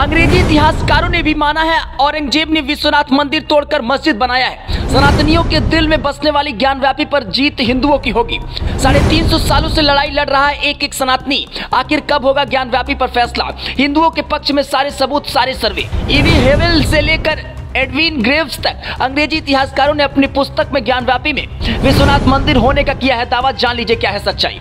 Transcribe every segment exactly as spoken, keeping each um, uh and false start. अंग्रेजी इतिहासकारों ने भी माना है औरंगजेब ने विश्वनाथ मंदिर तोड़कर मस्जिद बनाया है। सनातनियों के दिल में बसने वाली ज्ञानव्यापी पर जीत हिंदुओं की होगी। साढ़े तीन सौ सालों से लड़ाई लड़ रहा है एक एक सनातनी। आखिर कब होगा ज्ञानव्यापी पर फैसला? हिंदुओं के पक्ष में सारे सबूत, सारे सर्वे। ई बी हैवेल से लेकर एडविन ग्रीव्स तक अंग्रेजी इतिहासकारों ने अपनी पुस्तक में ज्ञानव्यापी में विश्वनाथ मंदिर होने का किया है दावा। जान लीजिए क्या है सच्चाई।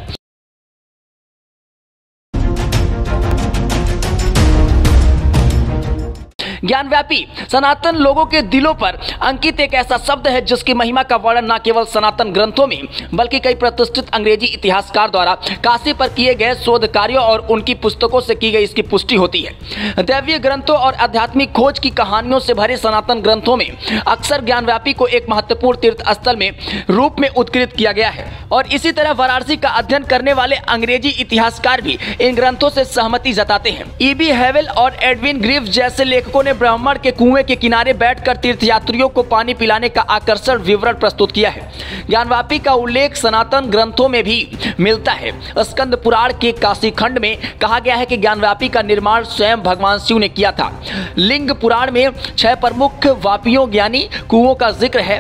ज्ञानव्यापी सनातन लोगों के दिलों पर अंकित एक ऐसा शब्द है जिसकी महिमा का वर्णन न केवल सनातन ग्रंथों में बल्कि कई प्रतिष्ठित अंग्रेजी इतिहासकार द्वारा काशी पर किए गए शोध कार्यों और उनकी पुस्तकों से की गई इसकी पुष्टि होती है। दैवीय ग्रंथों और आध्यात्मिक खोज की कहानियों से भरे सनातन ग्रंथों में अक्सर ज्ञानव्यापी को एक महत्वपूर्ण तीर्थ स्थल में रूप में उत्कृत किया गया है। और इसी तरह वाराणसी का अध्ययन करने वाले अंग्रेजी इतिहासकार भी इन ग्रंथों से सहमति जताते हैं। ई बी हैवेल और एडविन ग्रीव्स जैसे लेखकों ब्राह्मण के कुएं के किनारे बैठकर तीर्थयात्रियों को पानी पिलाने का आकर्षक विवरण प्रस्तुत किया है। ज्ञानव्यापी का उल्लेख सनातन ग्रंथों में भी मिलता है। स्कंद पुराण के काशी खंड में कहा गया है कि ज्ञानव्यापी का निर्माण स्वयं भगवान शिव ने किया था। लिंग पुराण में छह प्रमुख वापियों यानी कुओं का जिक्र है।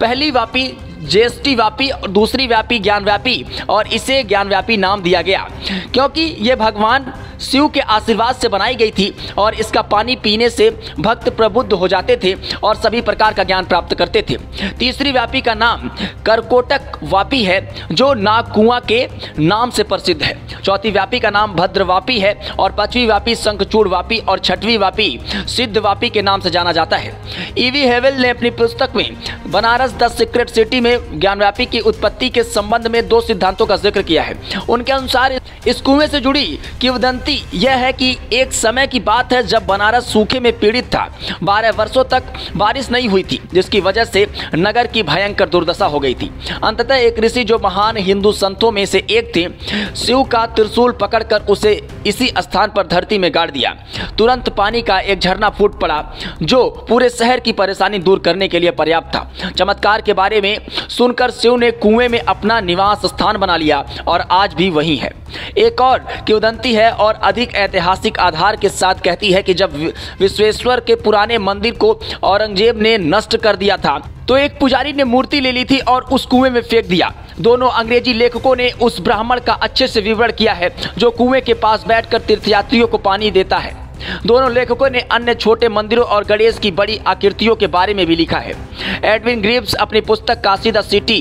पहली वापी ज्येष्ठा वापी और दूसरी व्यापी ज्ञानव्यापी, और इसे ज्ञानव्यापी नाम दिया गया क्योंकि ये भगवान शिव के आशीर्वाद से बनाई गई थी और इसका पानी पीने से भक्त प्रबुद्ध हो जाते थे और सभी प्रकार का ज्ञान प्राप्त करते थे। तीसरी वापी का नाम करकोटक वापी है जो नागकुआं के नाम से प्रसिद्ध है। चौथी वापी का नाम भद्र वापी है और पांचवी वापी शंखचूड़ वापी और छठवीं वापी सिद्ध वापी के नाम से जाना जाता है। ई बी हैवेल ने अपनी पुस्तक में बनारस द सेक्रेड सिटी में ज्ञानव्यापी की उत्पत्ति के संबंध में दो सिद्धांतों का जिक्र किया है। उनके अनुसार इस कुएं से जुड़ी किंवदंती यह है कि एक समय की बात है जब बनारस सूखे में पीड़ित था। बारह वर्षों तक बारिश नहीं हुई थी जिसकी वजह से नगर की भयंकर दुर्दशा हो गई थी। अंततः एक ऋषि जो महान हिंदू संतों में से एक थे, शिव का त्रिशूल पकड़कर उसे इसी स्थान पर धरती में गाड़ दिया। तुरंत पानी का एक झरना फूट पड़ा जो पूरे शहर की परेशानी दूर करने के लिए पर्याप्त था। चमत्कार के बारे में सुनकर शिव ने कुएं में अपना निवास स्थान बना लिया और आज भी वही है। एक और किंवदंती है और अधिक ऐतिहासिक आधार के साथ कहती है कि जब विश्वेश्वर के पुराने मंदिर को औरंगजेब ने नष्ट कर दिया था तो एक पुजारी ने मूर्ति ले ली थी और उस कुएं में फेंक दिया। दोनों अंग्रेजी लेखकों ने उस ब्राह्मण का अच्छे से विवरण किया है जो कुएं के पास बैठकर तीर्थयात्रियों को पानी देता है। दोनों लेखकों ने अन्य छोटे मंदिरों और गणेश की बड़ी आकृतियों के बारे में भी लिखा है। एडविन ग्रीव्स अपनी पुस्तक काशी द सिटी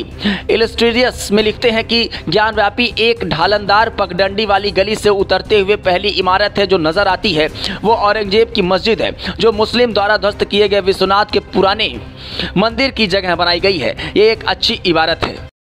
इलस्ट्रियस में लिखते हैं कि ज्ञानव्यापी एक ढालनदार पगडंडी वाली गली से उतरते हुए पहली इमारत है जो नजर आती है। वो औरंगजेब की मस्जिद है जो मुस्लिम द्वारा ध्वस्त किए गए विश्वनाथ के पुराने मंदिर की जगह बनाई गई है। ये एक अच्छी इमारत है।